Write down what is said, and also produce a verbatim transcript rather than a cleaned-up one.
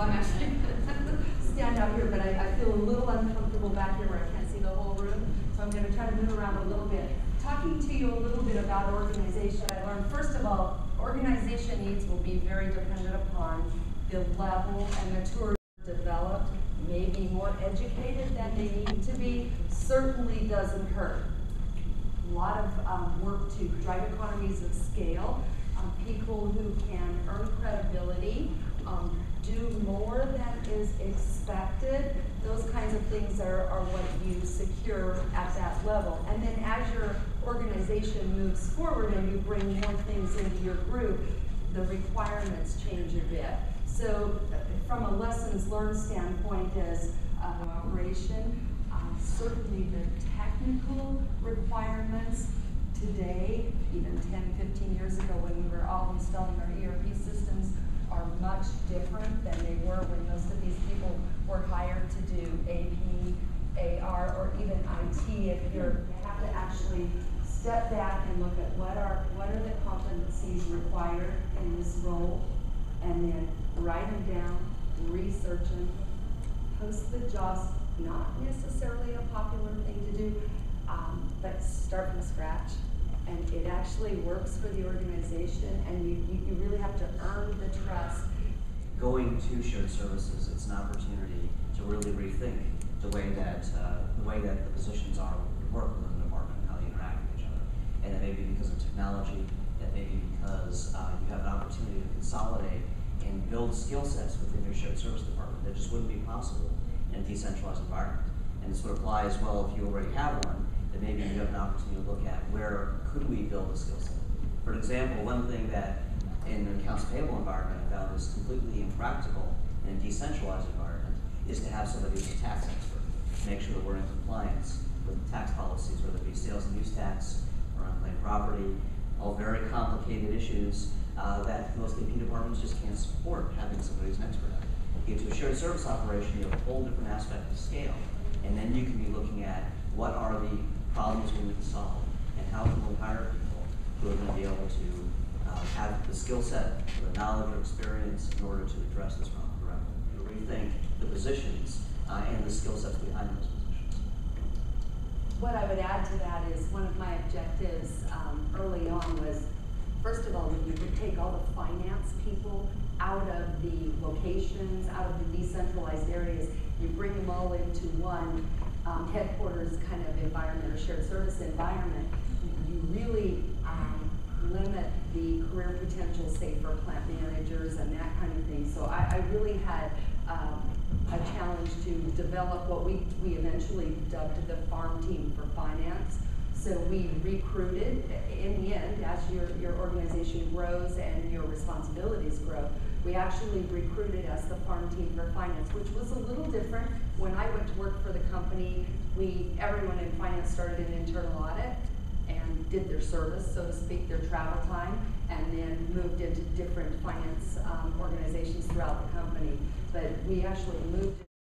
so I'm actually going to stand out here, but I, I feel a little uncomfortable back here where I can't see the whole room, so I'm going to try to move around a little bit. Talking to you a little bit about organization, I learned, first of all, organization needs will be very dependent upon the level and maturity developed, maybe more educated than they need to be, certainly doesn't hurt. A lot of um, work to drive economies of scale, um, people who can earn credibility, um, do more than is expected. Those kinds of things are, are what you secure at that level. And then as your organization moves forward and you bring more things into your group, the requirements change a bit. So from a lessons learned standpoint as uh, operation, uh, certainly the technical requirements today, even ten, fifteen years ago when we were all installing our E R P systems, are much different than they were when most of these people were hired to do A P, A R, or even I T. If you're, you have to actually step back and look at what are, what are the competencies required in this role, and then write them down, research them, post the jobs. Not necessarily a popular thing to do, um, but start from scratch. And it actually works for the organization, and you, you, you really have to earn the trust. Going to shared services, it's an opportunity to really rethink the way that uh, the way that the positions are work within the department, how they interact with each other. And that may be because of technology, that may be because uh, you have an opportunity to consolidate and build skill sets within your shared service department that just wouldn't be possible in a decentralized environment. And this would apply as well if you already have one, that maybe you have an opportunity to look at where could we build a skill set. For example, one thing that in an accounts payable environment I found is completely impractical in a decentralized environment is to have somebody who's a tax expert to make sure that we're in compliance with tax policies, whether it be sales and use tax or unclaimed property, all very complicated issues uh, that most A P departments just can't support having somebody who's an expert at. You get to a shared service operation, you have a whole different aspect of scale, and then you can be looking at what are the problems we need to solve, and how can we hire people who are going to be able to uh, have the skill set, the knowledge, or experience in order to address this problem directly. To rethink the positions uh, and the skill sets behind those positions. What I would add to that is one of my objectives um, early on was, first of all, when you could take all the finance people out of the locations, out of the decentralized areas, you bring them all into one um, headquarters kind of environment or shared service environment, you really um, limit the career potential, say, for plant managers and that kind of thing. So I, I really had um, a challenge to develop what we, we eventually dubbed the farm team for finance. So we recruited, in the end, as your, your organization grows and your responsibilities grow, we actually recruited as the farm team for finance, which was a little different. When I went to work for the company, we, everyone in finance started an internal audit and did their service, so to speak, their travel time, and then moved into different finance um, organizations throughout the company. But we actually moved